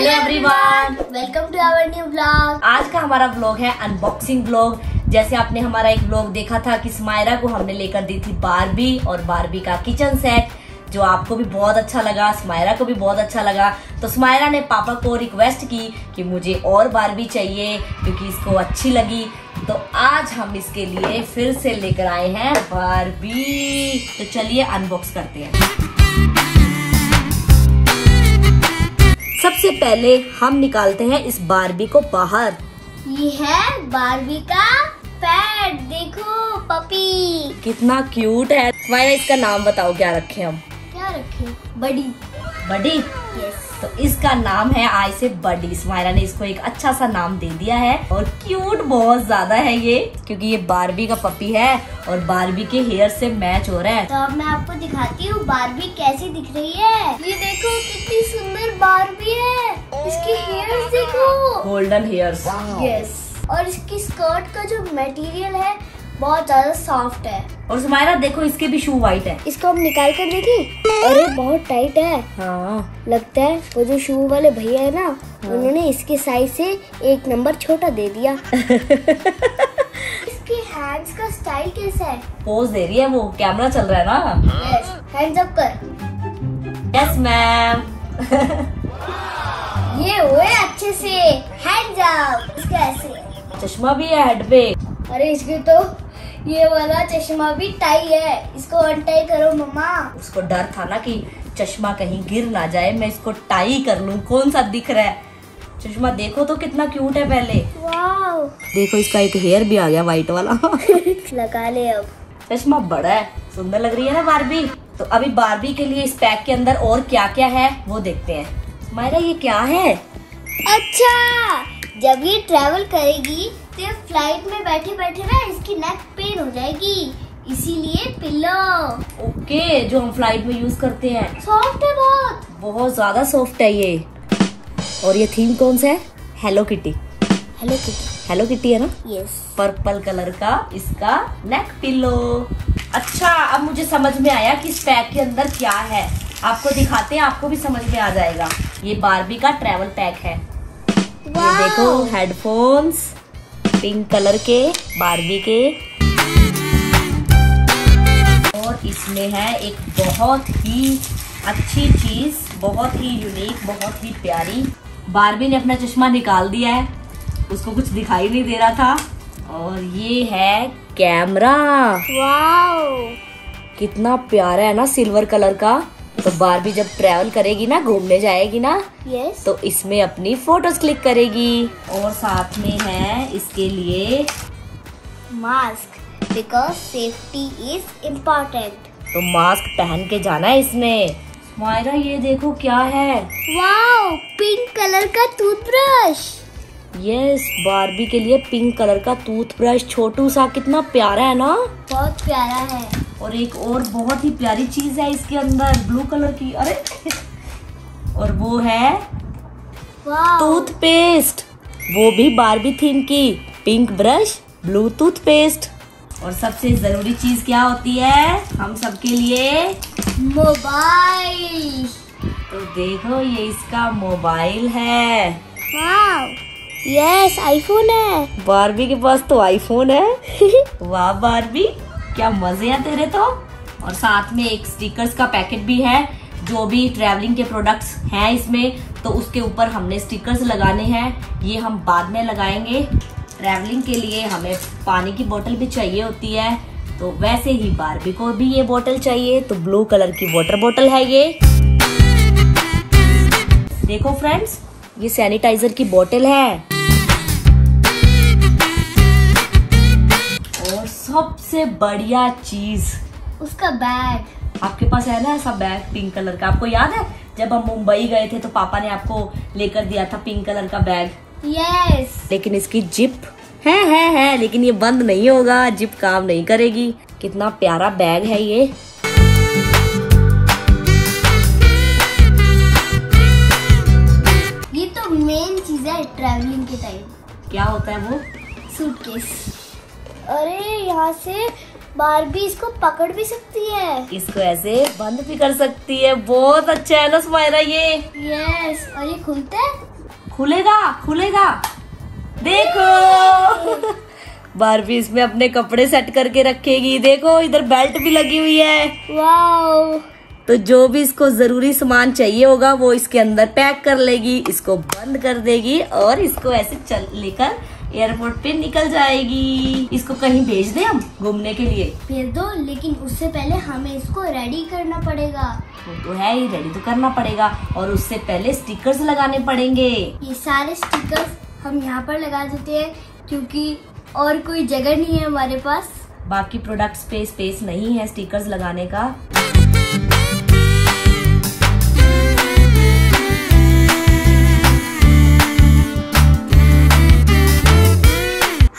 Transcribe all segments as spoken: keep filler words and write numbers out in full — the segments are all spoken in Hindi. Hello everyone, welcome to our new blog. आज का हमारा ब्लॉग है अनबॉक्सिंग ब्लॉग। जैसे आपने हमारा एक ब्लॉग देखा था कि समायरा को हमने लेकर दी थी बार्बी और बार्बी का किचन सेट, जो आपको भी बहुत अच्छा लगा, समायरा को भी बहुत अच्छा लगा। तो समायरा ने पापा को रिक्वेस्ट की कि मुझे और बार्बी चाहिए क्योंकि इसको अच्छी लगी। तो आज हम इसके लिए फिर से लेकर आए हैं बार्बी। तो चलिए अनबॉक्स करते हैं। सबसे पहले हम निकालते हैं इस बार्बी को बाहर। ये है बार्बी का पैट, देखो पपी कितना क्यूट है। मायरा, इसका नाम बताओ क्या रखें हम? क्या रखें? बडी। बडी? यस। तो इसका नाम है आज से बडी। मायरा ने इसको एक अच्छा सा नाम दे दिया है और क्यूट बहुत ज्यादा है ये, क्योंकि ये बार्बी का पपी है और बार्बी के हेयर से मैच हो रहा है। तो अब मैं आपको दिखाती हूँ बार्बी कैसी दिख रही है। ये देखो कितनी सुंदर बार्बी है, इसके हेयर्स देखो, गोल्डन हेयर्स। यस। और इसकी स्कर्ट का जो मटेरियल है बहुत ज्यादा सॉफ्ट है। और समायरा देखो, इसके भी शू व्हाइट है। इसको हम निकाल कर देखें। अरे बहुत टाइट है। हाँ। लगता है वो जो शू वाले भैया है ना, हाँ। उन्होंने इसके साइज से एक नंबर छोटा दे दिया। इसके हैंड्स का स्टाइल कैसा है? पोज दे रही है वो, कैमरा चल रहा है ना। यस, हैंड्स अप कर। Yes ma'am. ये हुए अच्छे से हैंड्स अप। इसका ऐसे चश्मा भी है हेड पे। अरे इसके तो ये वाला चश्मा भी टाई है, इसको अनटाई करो मम्मा। उसको डर था ना कि चश्मा कहीं गिर ना जाए, मैं इसको टाई कर लूं। कौन सा दिख रहा है चश्मा? देखो तो कितना क्यूट है। पहले वाव, देखो इसका एक हेयर भी आ गया व्हाइट वाला। लगा ले अब। चश्मा बड़ा है, सुंदर लग रही है ना बार्बी। तो अभी बार्बी के लिए इस पैक के अंदर और क्या क्या है वो देखते हैं। मायरा, ये क्या है? अच्छा, जब ये ट्रेवल करेगी तो फ्लाइट में बैठे बैठे ना इसकी नेक पेन हो जाएगी, इसीलिए पिलो। ओके, जो हम फ्लाइट में यूज करते हैं। सॉफ्ट है बहुत, बहुत ज्यादा सॉफ्ट है ये। और ये थीम कौन सा है? Hello Kitty. Hello Kitty, hello Kitty है ना। यस। पर्पल कलर का इसका नेक पिलो। अच्छा, अब मुझे समझ में आया कि इस पैक के अंदर क्या है। आपको दिखाते हैं, आपको भी समझ में आ जाएगा। ये बार्बी का ट्रेवल पैक है। ये देखो, हेडफोन्स पिंक कलर के बार्बी के। और इसमें है एक बहुत ही अच्छी चीज, बहुत ही यूनिक, बहुत ही प्यारी। बार्बी ने अपना चश्मा निकाल दिया है, उसको कुछ दिखाई नहीं दे रहा था। और ये है कैमरा। वाओ, कितना प्यारा है ना, सिल्वर कलर का। तो बार्बी जब ट्रैवल करेगी ना, घूमने जाएगी ना, yes. तो इसमें अपनी फोटोज क्लिक करेगी। और साथ में है इसके लिए mask, because safety is important. तो मास्क पहन के जाना है इसमें। मायरा, ये देखो क्या है। वाओ, पिंक कलर का टूथब्रश। यस, बार्बी के लिए पिंक कलर का टूथब्रश, छोटू सा, कितना प्यारा है ना, बहुत प्यारा है। और एक और बहुत ही प्यारी चीज है इसके अंदर, ब्लू कलर की। अरे, और वो है टूथपेस्ट, वो भी बार्बी थीम की। Pink brush, blue toothpaste. और सबसे जरूरी चीज क्या होती है हम सबके लिए? मोबाइल। तो देखो, ये इसका मोबाइल है। वाह, यस, आईफोन है। बार्बी के पास तो आईफोन है। वाह बार्बी, क्या मजे हैं तेरे तो। और साथ में एक स्टिकर्स का पैकेट भी है। जो भी ट्रैवलिंग के प्रोडक्ट्स हैं इसमें, तो उसके ऊपर हमने स्टिकर्स लगाने हैं। ये हम बाद में लगाएंगे। ट्रैवलिंग के लिए हमें पानी की बोतल भी चाहिए होती है, तो वैसे ही बार्बी को भी ये बोतल चाहिए। तो ब्लू कलर की वाटर बोतल है ये। देखो फ्रेंड्स, ये सैनिटाइजर की बोतल है। और सबसे बढ़िया चीज उसका बैग। आपके पास है ना ऐसा बैग पिंक कलर का? आपको याद है जब हम मुंबई गए थे तो पापा ने आपको लेकर दिया था पिंक कलर का बैग? यस। लेकिन इसकी जिप है है है लेकिन ये बंद नहीं होगा, जिप काम नहीं करेगी। कितना प्यारा बैग है ये। मेन चीज है ट्रैवलिंग के टाइम। क्या होता है वो? सूटकेस। अरे, यहाँ से बार्बी इसको पकड़ भी सकती है, इसको ऐसे बंद भी कर सकती है। बहुत अच्छा है ना समायरा ये। यस। और ये खुलता है। खुलेगा खुलेगा। देखो बार्बी इसमें अपने कपड़े सेट करके रखेगी। देखो इधर बेल्ट भी लगी हुई है। वाओ। तो जो भी इसको जरूरी सामान चाहिए होगा वो इसके अंदर पैक कर लेगी, इसको बंद कर देगी और इसको ऐसे चल लेकर एयरपोर्ट पे निकल जाएगी। इसको कहीं भेज दें हम घूमने के लिए? भेज दो, लेकिन उससे पहले हमें इसको रेडी करना पड़ेगा। वो तो है ही, रेडी तो करना पड़ेगा और उससे पहले स्टिकर्स लगाने पड़ेंगे। ये सारे स्टिकर्स हम यहाँ पर लगा देते हैं क्योंकि और कोई जगह नहीं है हमारे पास, बाकी प्रोडक्ट्स पे स्पेस नहीं है स्टिकर्स लगाने का।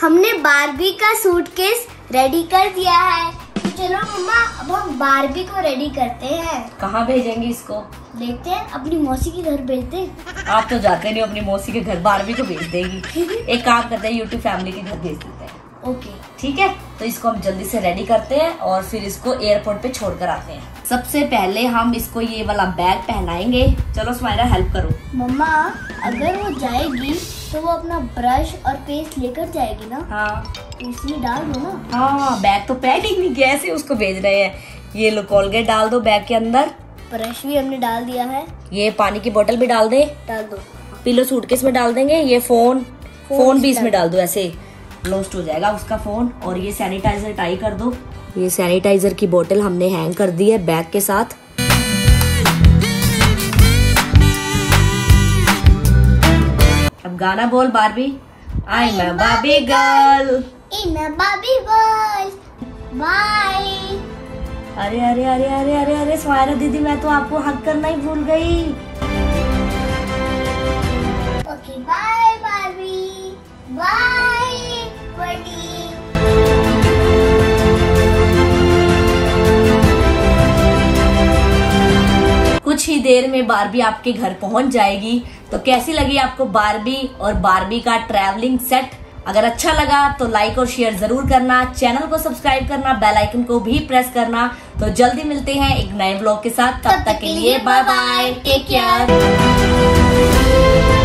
हमने बार्बी का सूटकेस रेडी कर दिया है। तो चलो मम्मा अब हम बार्बी को रेडी करते हैं। कहाँ भेजेंगे इसको? देखते हैं, अपनी मौसी के घर भेजते हैं। आप तो जाते नहीं हो अपनी मौसी के घर, बार्बी को भेज देगी। एक काम करते हैं, यूट्यूब फैमिली के घर भेज देते हैं। ओके ठीक है। तो इसको हम जल्दी से रेडी करते हैं और फिर इसको एयरपोर्ट पे छोड़ कर आते हैं। सबसे पहले हम इसको ये वाला बैग पहनाएंगे। चलो सुमैरा हेल्प करो। मम्मा अगर वो जाएगी तो वो अपना ब्रश और पेस्ट लेकर जाएगी ना। हाँ इसमें डाल दो ना। हाँ बैग तो पैक ही नहीं किया, ऐसे उसको भेज रहे हैं। ये लो कोलगेट डाल दो बैग के अंदर, ब्रश भी हमने डाल दिया है, ये पानी की बोतल भी डाल दे डाल दो पिलो सूटकेस में डाल देंगे, ये फोन फोन, फोन भी इसमें डाल दो, ऐसे लॉस्ट हो जाएगा उसका फोन। और ये सैनिटाइजर टाई कर दो। ये सैनिटाइजर की बोतल हमने हैंग कर दी है बैग के साथ। गाना बोल बार्बी। आई मैं बार्बी गर्ल, आई मैं बार्बी बॉय, बाय। अरे अरे अरे अरे अरे अरे सायरा दीदी मैं तो आपको हक करना ही भूल गई। Okay bye Barbie, bye buddy. कुछ ही देर में बार्बी आपके घर पहुंच जाएगी। तो कैसी लगी आपको बार्बी और बार्बी का ट्रैवलिंग सेट? अगर अच्छा लगा तो लाइक और शेयर जरूर करना, चैनल को सब्सक्राइब करना, बेल आइकन को भी प्रेस करना। तो जल्दी मिलते हैं एक नए ब्लॉग के साथ, तब तक के लिए बाय बाय, टेक केयर।